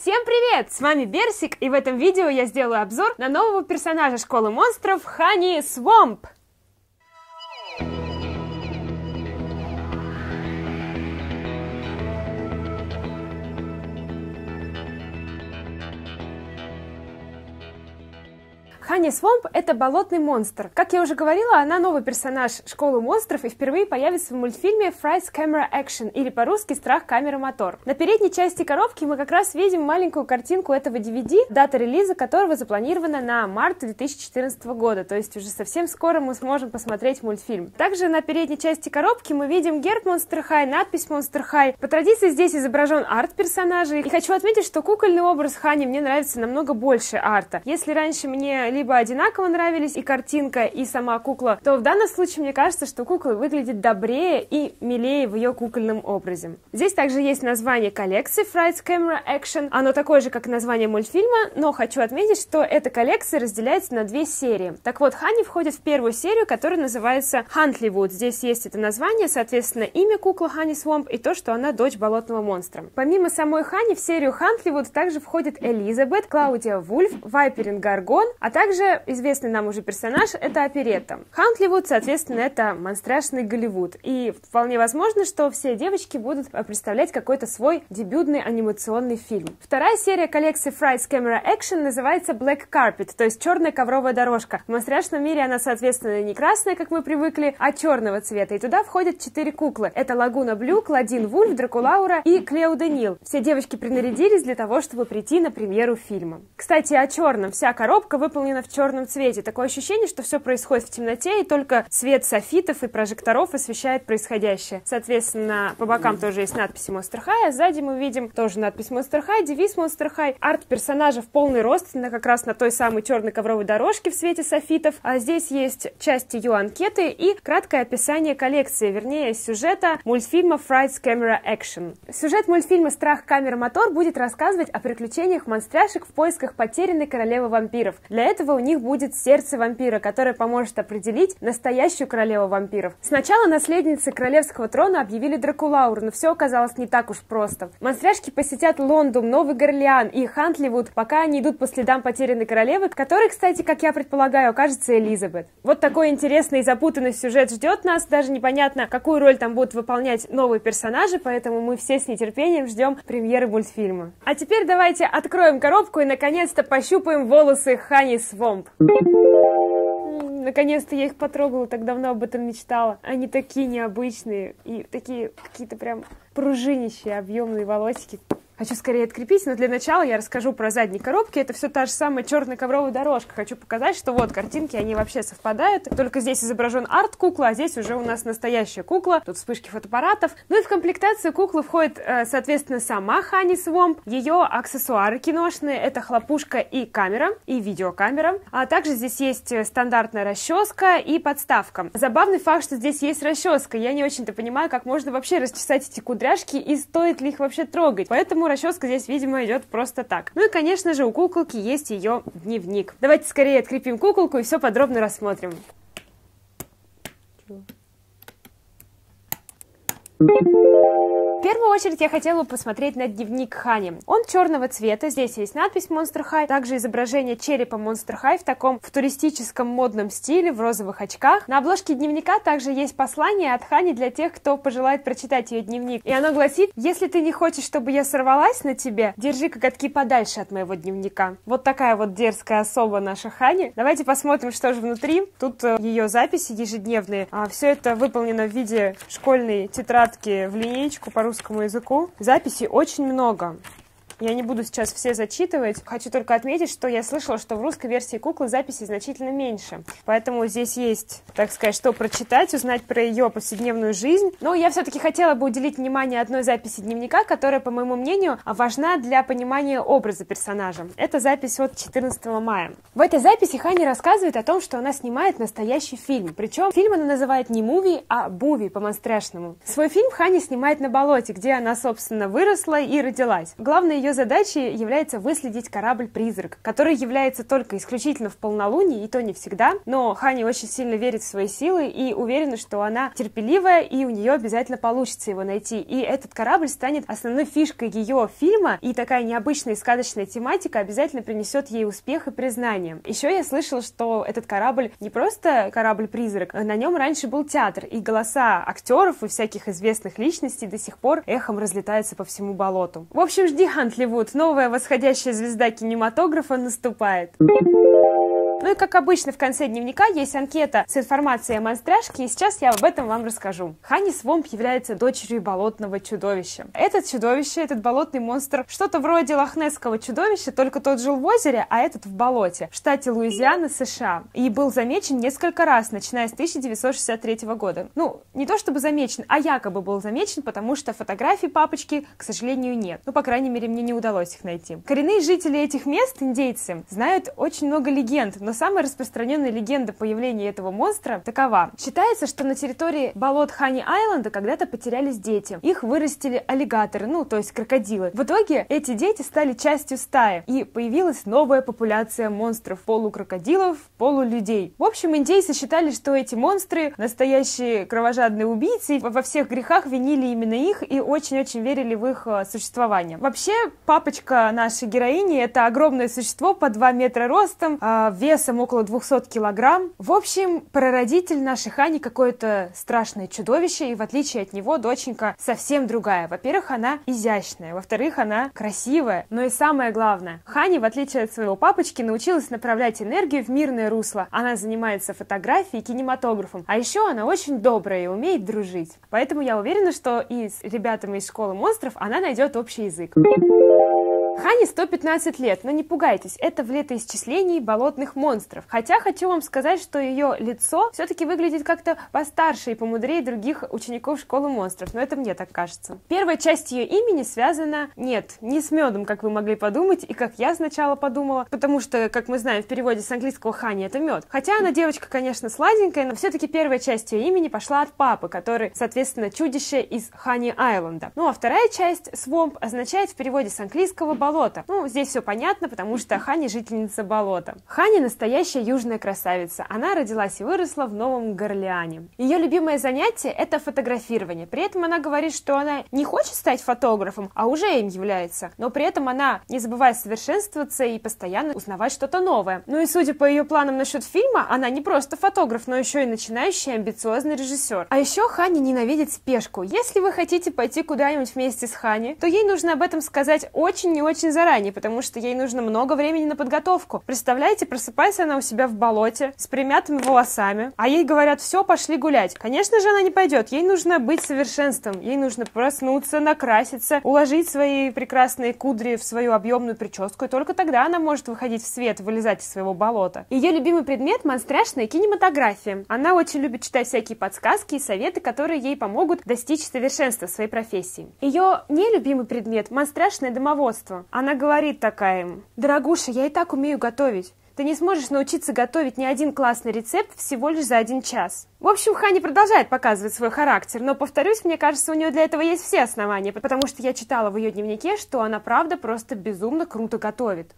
Всем привет! С вами Берсик, и в этом видео я сделаю обзор на нового персонажа Школы Монстров Ханни Свомп. Ханни Свомп – это болотный монстр. Как я уже говорила, она новый персонаж Школы Монстров и впервые появится в мультфильме Frights, Camera, Action, или по-русски «Страх, камера, мотор». На передней части коробки мы как раз видим маленькую картинку этого DVD, дата релиза которого запланирована на март 2014 года, то есть уже совсем скоро мы сможем посмотреть мультфильм. Также на передней части коробки мы видим герб Monster High, надпись Monster High. По традиции здесь изображен арт персонажей. И хочу отметить, что кукольный образ Ханни мне нравится намного больше арта. Если раньше мне либо одинаково нравились и картинка, и сама кукла, то в данном случае мне кажется, что кукла выглядит добрее и милее в ее кукольном образе. Здесь также есть название коллекции Frights Camera Action. Оно такое же, как и название мультфильма, но хочу отметить, что эта коллекция разделяется на две серии. Так вот, Ханни входит в первую серию, которая называется Хаунтливуд. Здесь есть это название, соответственно, имя куклы Ханни Свомп и то, что она дочь болотного монстра. Помимо самой Ханни, в серию Хаунтливуд также входит Элизабет, Клаудия Вульф, Вайперин Гаргон, а также известный нам уже персонаж – это Оперетта. Хаунтливуд, соответственно, это монстрашный Голливуд. И вполне возможно, что все девочки будут представлять какой-то свой дебютный анимационный фильм. Вторая серия коллекции Frights Camera Action называется Black Carpet, то есть черная ковровая дорожка. В монстрашном мире она, соответственно, не красная, как мы привыкли, а черного цвета. И туда входят 4 куклы. Это Лагуна Блю, Клодин Вульф, Дракулаура и Клео Де Нил. Все девочки принарядились для того, чтобы прийти на премьеру фильма. Кстати, о черном. Вся коробка выполнена в черном цвете. Такое ощущение, что все происходит в темноте, и только цвет софитов и прожекторов освещает происходящее. Соответственно, по бокам тоже есть надписи Monster High, а сзади мы видим тоже надпись Monster High, девиз Monster High, арт персонажа в полный рост, как раз на той самой черной ковровой дорожке в свете софитов. А здесь есть часть ее анкеты и краткое описание коллекции, вернее, сюжета мультфильма Frights Camera Action. Сюжет мультфильма «Страх, камера, мотор» будет рассказывать о приключениях монстряшек в поисках потерянной королевы вампиров. Для этого у них будет сердце вампира, которое поможет определить настоящую королеву вампиров. Сначала наследницы королевского трона объявили Дракулауру, но все оказалось не так уж просто. Монстряшки посетят Лондон, Новый Горлеан и Хаунтливуд, пока они идут по следам потерянной королевы, которой, кстати, как я предполагаю, окажется Элизабет. Вот такой интересный и запутанный сюжет ждет нас, даже непонятно, какую роль там будут выполнять новые персонажи, поэтому мы все с нетерпением ждем премьеры мультфильма. А теперь давайте откроем коробку и наконец-то пощупаем волосы Ханни Свомп. Наконец-то я их потрогала, так давно об этом мечтала. Они такие необычные и такие какие-то прям пружинищие, объемные волосики. Хочу скорее открепить, но для начала я расскажу про задние коробки. Это все та же самая черная ковровая дорожка. Хочу показать, что вот картинки, они вообще совпадают. Только здесь изображен арт-кукла, а здесь уже у нас настоящая кукла. Тут вспышки фотоаппаратов. Ну и в комплектацию куклы входит, соответственно, сама Ханни Свомп, ее аксессуары киношные. Это хлопушка и камера, и видеокамера. А также здесь есть стандартная расческа и подставка. Забавный факт, что здесь есть расческа. Я не очень-то понимаю, как можно вообще расчесать эти кудряшки и стоит ли их вообще трогать. Поэтому расческа здесь, видимо, идет просто так. Ну и, конечно же, у куколки есть ее дневник. Давайте скорее открепим куколку и все подробно рассмотрим. В первую очередь я хотела посмотреть на дневник Ханни. Он черного цвета, здесь есть надпись Monster High, также изображение черепа Monster High в таком футуристическом модном стиле, в розовых очках. На обложке дневника также есть послание от Ханни для тех, кто пожелает прочитать ее дневник. И оно гласит: «Если ты не хочешь, чтобы я сорвалась на тебе, держи коготки подальше от моего дневника». Вот такая вот дерзкая особа наша Ханни. Давайте посмотрим, что же внутри. Тут ее записи ежедневные. Все это выполнено в виде школьной тетрадки в линеечку по русскому языку. Записей очень много. Я не буду сейчас все зачитывать. Хочу только отметить, что я слышала, что в русской версии куклы записей значительно меньше. Поэтому здесь есть, так сказать, что прочитать, узнать про ее повседневную жизнь. Но я все-таки хотела бы уделить внимание одной записи дневника, которая, по моему мнению, важна для понимания образа персонажа. Это запись от 14 мая. В этой записи Ханни рассказывает о том, что она снимает настоящий фильм. Причем фильм она называет не муви, а буви по-монстрашному. Свой фильм Ханни снимает на болоте, где она, собственно, выросла и родилась. Главное ее ее задачей является выследить корабль-призрак, который является только исключительно в полнолуние, и то не всегда, но Ханни очень сильно верит в свои силы и уверена, что она терпеливая, и у нее обязательно получится его найти. И этот корабль станет основной фишкой ее фильма, и такая необычная и сказочная тематика обязательно принесет ей успех и признание. Еще я слышала, что этот корабль не просто корабль-призрак, на нем раньше был театр, и голоса актеров и всяких известных личностей до сих пор эхом разлетаются по всему болоту. В общем, жди, Хаунтливуд, новая восходящая звезда кинематографа наступает. Ну и как обычно в конце дневника есть анкета с информацией о монстряшке, и сейчас я об этом вам расскажу. Ханни Свомп является дочерью болотного чудовища. Это чудовище, этот болотный монстр, что-то вроде лохнесского чудовища, только тот жил в озере, а этот в болоте, в штате Луизиана, США, и был замечен несколько раз, начиная с 1963 года. Ну, не то чтобы замечен, а якобы был замечен, потому что фотографий папочки, к сожалению, нет. Ну, по крайней мере, мне не удалось их найти. Коренные жители этих мест, индейцы, знают очень много легенд, но самая распространенная легенда появления этого монстра такова. Считается, что на территории болот Хани-Айленда когда-то потерялись дети. Их вырастили аллигаторы, ну, то есть крокодилы. В итоге эти дети стали частью стаи, и появилась новая популяция монстров, полукрокодилов, полулюдей. В общем, индейцы считали, что эти монстры настоящие кровожадные убийцы, во всех грехах винили именно их и очень-очень верили в их существование. Вообще, папочка нашей героини — это огромное существо по 2 метра ростом, вес около 200 килограмм. В общем, прародитель нашей Хани какое-то страшное чудовище, и в отличие от него доченька совсем другая. Во-первых, она изящная, во-вторых, она красивая, но и самое главное, Хани, в отличие от своего папочки, научилась направлять энергию в мирное русло. Она занимается фотографией и кинематографом, а еще она очень добрая и умеет дружить. Поэтому я уверена, что и с ребятами из «Школы монстров» она найдет общий язык. Ханни 115 лет, но не пугайтесь, это в летоисчислении болотных монстров. Хотя хочу вам сказать, что ее лицо все-таки выглядит как-то постарше и помудрее других учеников «Школы монстров», но это мне так кажется. Первая часть ее имени связана, нет, не с медом, как вы могли подумать, и как я сначала подумала, потому что, как мы знаем, в переводе с английского «Ханни» — это мед. Хотя она девочка, конечно, сладенькая, но все-таки первая часть ее имени пошла от папы, который, соответственно, чудище из Хани-Айленда. Ну а вторая часть, «Свомп», означает в переводе с английского «болот». Ну, здесь все понятно, потому что Ханни жительница болота. Ханни настоящая южная красавица. Она родилась и выросла в Новом Горлеане. Ее любимое занятие — это фотографирование. При этом она говорит, что она не хочет стать фотографом, а уже им является. Но при этом она не забывает совершенствоваться и постоянно узнавать что-то новое. Ну и судя по ее планам насчет фильма, она не просто фотограф, но еще и начинающий амбициозный режиссер. А еще Ханни ненавидит спешку. Если вы хотите пойти куда-нибудь вместе с Ханни, то ей нужно об этом сказать очень и очень заранее, потому что ей нужно много времени на подготовку. Представляете, просыпается она у себя в болоте с примятыми волосами, а ей говорят: все, пошли гулять. Конечно же, она не пойдет, ей нужно быть совершенством, ей нужно проснуться, накраситься, уложить свои прекрасные кудри в свою объемную прическу, и только тогда она может выходить в свет, вылезать из своего болота. Ее любимый предмет — монстряшная кинематография. Она очень любит читать всякие подсказки и советы, которые ей помогут достичь совершенства в своей профессии. Ее нелюбимый предмет — монстряшное домоводство. Она говорит такая им: «Дорогуша, я и так умею готовить. Ты не сможешь научиться готовить ни один классный рецепт всего лишь за 1 час». В общем, Ханни продолжает показывать свой характер, но, повторюсь, мне кажется, у нее для этого есть все основания, потому что я читала в ее дневнике, что она правда просто безумно круто готовит.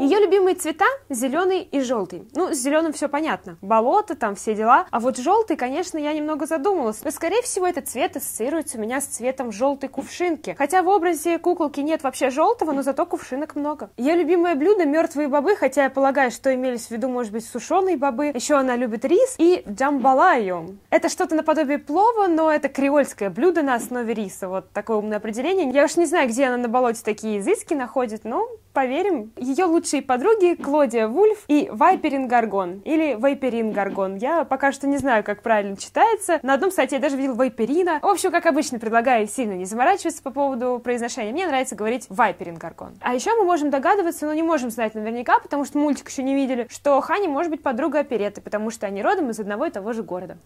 Ее любимые цвета — зеленый и желтый. Ну, с зеленым все понятно. Болото, там все дела. А вот желтый, конечно, я немного задумалась. Но, скорее всего, этот цвет ассоциируется у меня с цветом желтой кувшинки. Хотя в образе куколки нет вообще желтого, но зато кувшинок много. Ее любимое блюдо — мертвые бобы, хотя я полагаю, что имелись в виду, может быть, сушеные бобы. Еще она любит рис и джамбалайо. Это что-то наподобие плова, но это креольское блюдо на основе риса. Вот такое умное определение. Я уж не знаю, где она на болоте такие изыски находит, но поверим. Ее лучшие подруги — Клаудия Вульф и Вайперин Гаргон, или Вайперин Гаргон. Я пока что не знаю, как правильно читается. На одном сайте я даже видела Вайперина. В общем, как обычно, предлагаю сильно не заморачиваться по поводу произношения. Мне нравится говорить Вайперин Гаргон. А еще мы можем догадываться, но не можем знать наверняка, потому что мультик еще не видели, что Ханни может быть подруга Оперетты, потому что они родом из одного и того же города.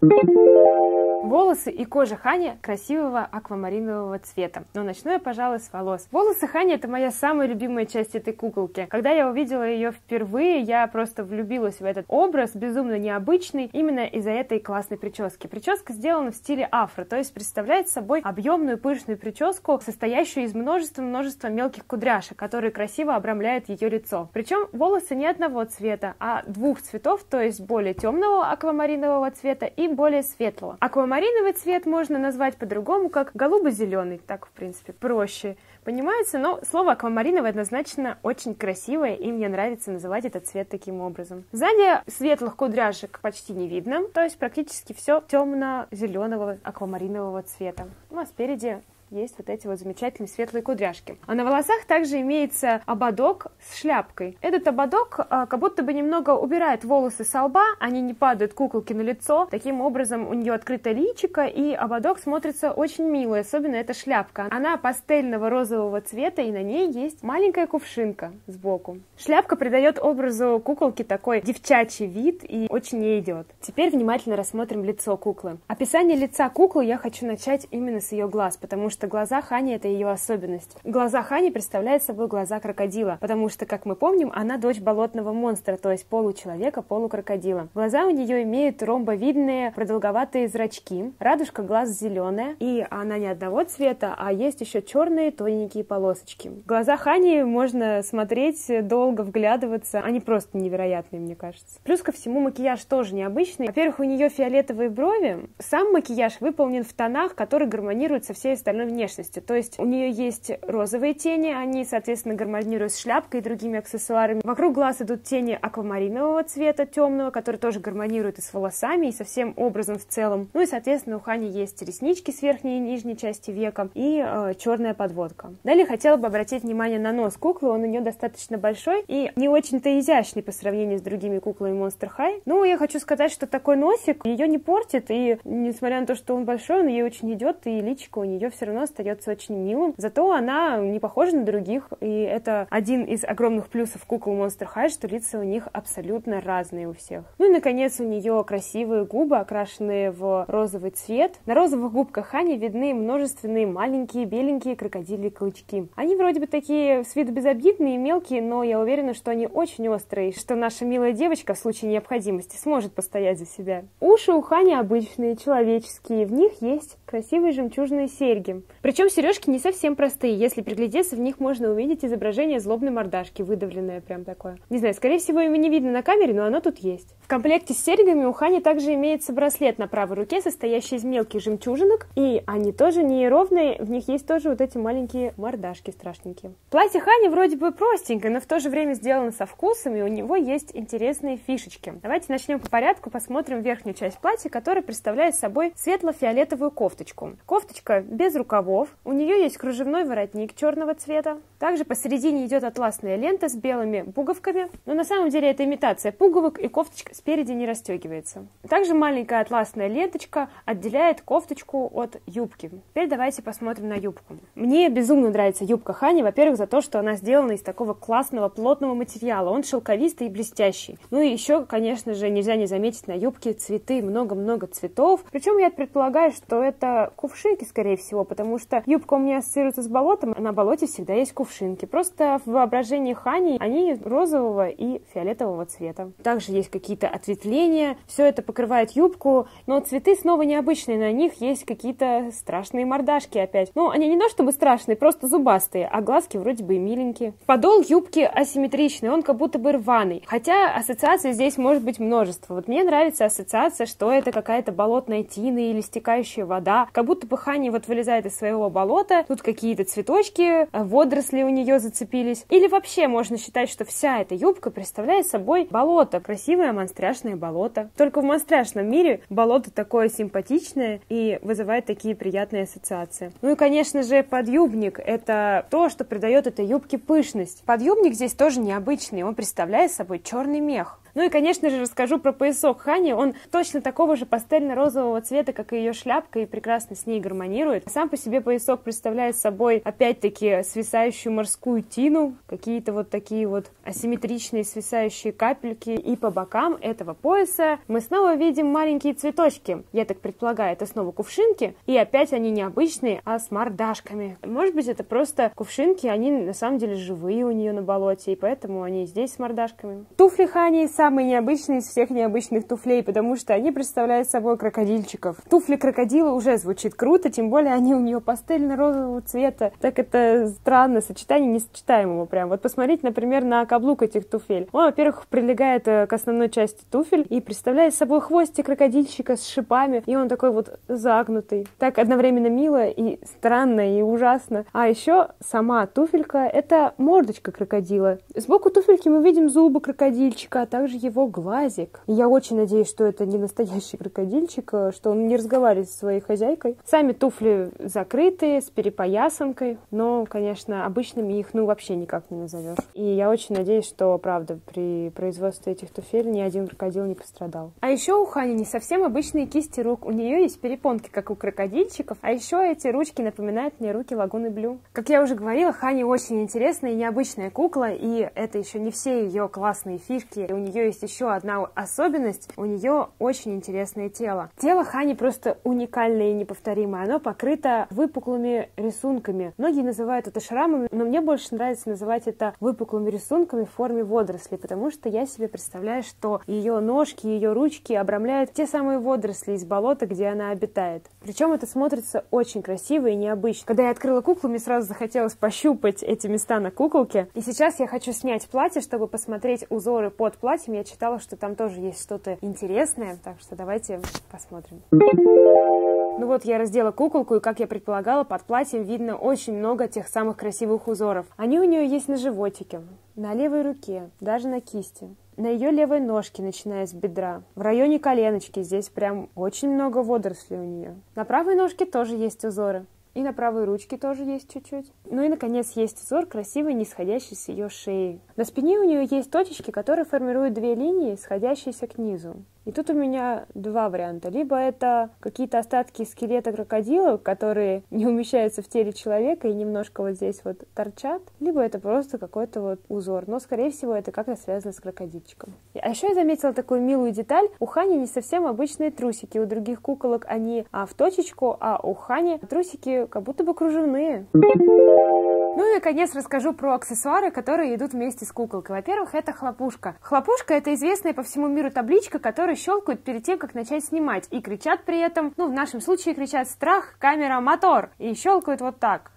Волосы и кожа Хани красивого аквамаринового цвета, но начну я, пожалуй, с волос. Волосы Хани — это моя самая любимая часть этой куколки. Когда я увидела ее впервые, я просто влюбилась в этот образ, безумно необычный, именно из-за этой классной прически. Прическа сделана в стиле афро, то есть представляет собой объемную пышную прическу, состоящую из множества мелких кудряшек, которые красиво обрамляют ее лицо. Причем волосы не одного цвета, а двух цветов, то есть более темного аквамаринового цвета и более светлого. Аквамариновый цвет можно назвать по-другому, как голубо-зеленый, так, в принципе, проще понимается, но слово аквамариновый однозначно очень красивое, и мне нравится называть этот цвет таким образом. Сзади светлых кудряшек почти не видно, то есть практически все темно-зеленого аквамаринового цвета. Ну а спереди есть вот эти вот замечательные светлые кудряшки. А на волосах также имеется ободок с шляпкой. Этот ободок как будто бы немного убирает волосы со лба, они не падают куколке на лицо. Таким образом у нее открыто личико, и ободок смотрится очень мило, особенно эта шляпка. Она пастельного розового цвета, и на ней есть маленькая кувшинка сбоку. Шляпка придает образу куколки такой девчачий вид и очень ей идет. Теперь внимательно рассмотрим лицо куклы. Описание лица куклы я хочу начать именно с ее глаз, потому что глаза Хани — это ее особенность. Глаза Хани представляют собой глаза крокодила, потому что, как мы помним, она дочь болотного монстра, то есть получеловека, полукрокодила. Глаза у нее имеют ромбовидные продолговатые зрачки, радужка глаз зеленая, и она не одного цвета, а есть еще черные тоненькие полосочки. Глаза Хани можно смотреть, долго вглядываться, они просто невероятные, мне кажется. Плюс ко всему макияж тоже необычный. Во-первых, у нее фиолетовые брови, сам макияж выполнен в тонах, которые гармонируют со всей остальной внешностью, то есть у нее есть розовые тени, они, соответственно, гармонируют с шляпкой и другими аксессуарами. Вокруг глаз идут тени аквамаринового цвета, темного, который тоже гармонирует и с волосами, и со всем образом в целом. Ну и, соответственно, у Хани есть реснички с верхней и нижней части века и черная подводка. Далее хотела бы обратить внимание на нос куклы, он у нее достаточно большой и не очень-то изящный по сравнению с другими куклами Monster High. Ну, я хочу сказать, что такой носик ее не портит, и несмотря на то, что он большой, он ей очень идет, и личико у нее все равно остается очень милым, зато она не похожа на других, и это один из огромных плюсов кукол Monster High, что лица у них абсолютно разные у всех. Ну и, наконец, у нее красивые губы, окрашенные в розовый цвет. На розовых губках Хани видны множественные маленькие беленькие крокодильи клычки. Они вроде бы такие с виду безобидные и мелкие, но я уверена, что они очень острые, что наша милая девочка в случае необходимости сможет постоять за себя. Уши у Хани обычные, человеческие, в них есть красивые жемчужные серьги. Причем сережки не совсем простые, если приглядеться, в них можно увидеть изображение злобной мордашки, выдавленное прям такое. Не знаю, скорее всего, его не видно на камере, но оно тут есть. В комплекте с серьгами у Хани также имеется браслет на правой руке, состоящий из мелких жемчужинок, и они тоже не ровные, в них есть тоже вот эти маленькие мордашки страшненькие. Платье Хани вроде бы простенькое, но в то же время сделано со вкусом, и у него есть интересные фишечки. Давайте начнем по порядку, посмотрим верхнюю часть платья, которая представляет собой светло-фиолетовую кофточку. Кофточка без рукавов. У нее есть кружевной воротник черного цвета. Также посередине идет атласная лента с белыми пуговками. Но на самом деле это имитация пуговок, и кофточка спереди не расстегивается. Также маленькая атласная ленточка отделяет кофточку от юбки. Теперь давайте посмотрим на юбку. Мне безумно нравится юбка Хани, во-первых, за то, что она сделана из такого классного плотного материала. Он шелковистый и блестящий. Ну и еще, конечно же, нельзя не заметить на юбке цветы, много-много цветов. Причем я предполагаю, что это кувшинки, скорее всего, потому что юбка у меня ассоциируется с болотом, а на болоте всегда есть кувшинки. Просто в воображении Хани они розового и фиолетового цвета. Также есть какие-то ответвления, все это покрывает юбку, но цветы снова необычные, на них есть какие-то страшные мордашки опять. Ну, они не то чтобы страшные, просто зубастые, а глазки вроде бы и миленькие. Подол юбки асимметричный, он как будто бы рваный, хотя ассоциаций здесь может быть множество. Вот мне нравится ассоциация, что это какая-то болотная тина или стекающая вода, как будто бы Хани вот вылезает из своего болота, тут какие-то цветочки, водоросли у нее зацепились. Или вообще можно считать, что вся эта юбка представляет собой болото, красивое монстряшное болото. Только в монстряшном мире болото такое симпатичное и вызывает такие приятные ассоциации. Ну и, конечно же, подъюбник — это то, что придает этой юбке пышность. Подъюбник здесь тоже необычный, он представляет собой черный мех. Ну и, конечно же, расскажу про поясок Хани. Он точно такого же пастельно-розового цвета, как и ее шляпка, и прекрасно с ней гармонирует. Сам по себе поясок представляет собой, опять-таки, свисающую морскую тину, какие-то вот такие вот асимметричные свисающие капельки. И по бокам этого пояса мы снова видим маленькие цветочки. Я так предполагаю, это снова кувшинки. И опять они не обычные, а с мордашками. Может быть, это просто кувшинки, они на самом деле живые у нее на болоте, и поэтому они здесь с мордашками. Туфли Хани самые необычные из всех необычных туфлей, потому что они представляют собой крокодильчиков. Туфли крокодила уже звучит круто, тем более они у нее пастельно-розового цвета. Так это странно, сочетание несочетаемого прям. Вот посмотрите, например, на каблук этих туфель. Он, во-первых, прилегает к основной части туфель и представляет собой хвостик крокодильчика с шипами, и он такой вот загнутый. Так одновременно мило и странно, и ужасно. А еще сама туфелька — это мордочка крокодила. Сбоку туфельки мы видим зубы крокодильчика, а также его глазик. И я очень надеюсь, что это не настоящий крокодильчик, что он не разговаривает со своей хозяйкой. Сами туфли закрытые, с перепоясанкой, но, конечно, обычными их ну вообще никак не назовешь. И я очень надеюсь, что, правда, при производстве этих туфель ни один крокодил не пострадал. А еще у Хани не совсем обычные кисти рук. У нее есть перепонки, как у крокодильчиков, а еще эти ручки напоминают мне руки Лагуны Блю. Как я уже говорила, Хани очень интересная и необычная кукла, и это еще не все ее классные фишки. И у нее есть еще одна особенность: у нее очень интересное тело. Тело Хани просто уникальное и неповторимое. Оно покрыто выпуклыми рисунками. Многие называют это шрамами, но мне больше нравится называть это выпуклыми рисунками в форме водорослей, потому что я себе представляю, что ее ножки, ее ручки обрамляют те самые водоросли из болота, где она обитает. Причем это смотрится очень красиво и необычно. Когда я открыла куклу, мне сразу захотелось пощупать эти места на куколке. И сейчас я хочу снять платье, чтобы посмотреть узоры под платьем. Я читала, что там тоже есть что-то интересное, так что давайте посмотрим. Ну вот я раздела куколку, и, как я предполагала, под платьем видно очень много тех самых красивых узоров. Они у нее есть на животике, на левой руке, даже на кисти, на ее левой ножке, начиная с бедра, в районе коленочки. Здесь прям очень много водорослей у нее. На правой ножке тоже есть узоры. И на правой ручке тоже есть чуть-чуть. Ну и, наконец, есть узор, красивый, нисходящий с ее шеи. На спине у нее есть точечки, которые формируют две линии, сходящиеся к низу. И тут у меня два варианта. Либо это какие-то остатки скелета крокодила, которые не умещаются в теле человека и немножко вот здесь вот торчат, либо это просто какой-то вот узор. Но, скорее всего, это как-то связано с крокодильчиком. А еще я заметила такую милую деталь. У Хани не совсем обычные трусики. У других куколок они в точечку, а у Хани трусики как будто бы кружевные. Ну и, наконец, расскажу про аксессуары, которые идут вместе с куколкой. Во-первых, это хлопушка. Хлопушка — это известная по всему миру табличка, которая щелкают перед тем, как начать снимать. И кричат при этом, ну, в нашем случае кричат «Страх! Камера! Мотор!» и щелкают вот так.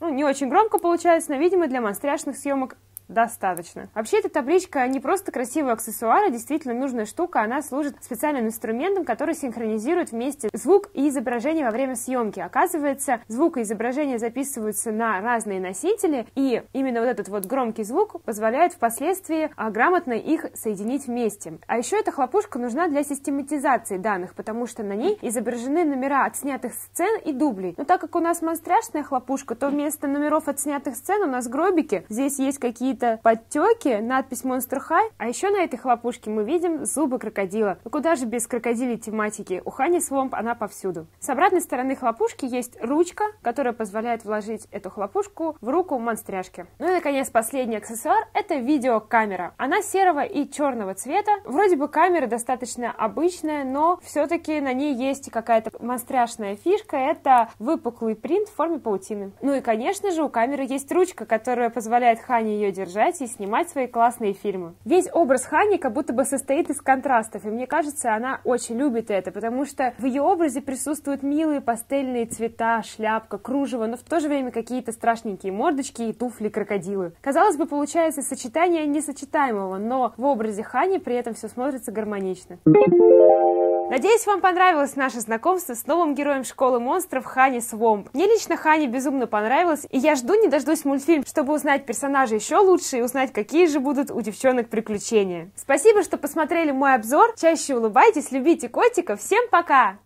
Ну, не очень громко получается, но, видимо, для монстряшных съемок достаточно. Вообще, эта табличка не просто красивый аксессуар, а действительно нужная штука. Она служит специальным инструментом, который синхронизирует вместе звук и изображение во время съемки. Оказывается, звук и изображение записываются на разные носители, и именно вот этот вот громкий звук позволяет впоследствии грамотно их соединить вместе. А еще эта хлопушка нужна для систематизации данных, потому что на ней изображены номера отснятых сцен и дублей. Но так как у нас монстряшная хлопушка, то вместо номеров отснятых сцен у нас гробики. Здесь есть какие-то подтеки, надпись Monster High, а еще на этой хлопушке мы видим зубы крокодила. Ну куда же без крокодилей тематики? У Ханни Свомп она повсюду. С обратной стороны хлопушки есть ручка, которая позволяет вложить эту хлопушку в руку монстряшки. Ну и, наконец, последний аксессуар — это видеокамера. Она серого и черного цвета. Вроде бы камера достаточно обычная, но все-таки на ней есть какая-то монстряшная фишка. Это выпуклый принт в форме паутины. Ну и, конечно же, у камеры есть ручка, которая позволяет Ханни ее держать и снимать свои классные фильмы. Весь образ Хани как будто бы состоит из контрастов, и мне кажется, она очень любит это, потому что в ее образе присутствуют милые пастельные цвета, шляпка, кружево, но в то же время какие-то страшненькие мордочки и туфли-крокодилы. Казалось бы, получается сочетание несочетаемого, но в образе Хани при этом все смотрится гармонично. Надеюсь, вам понравилось наше знакомство с новым героем Школы Монстров Ханни Свомп. Мне лично Ханни безумно понравилась, и я жду не дождусь мультфильм, чтобы узнать персонажа еще лучше и узнать, какие же будут у девчонок приключения. Спасибо, что посмотрели мой обзор, чаще улыбайтесь, любите котиков, всем пока!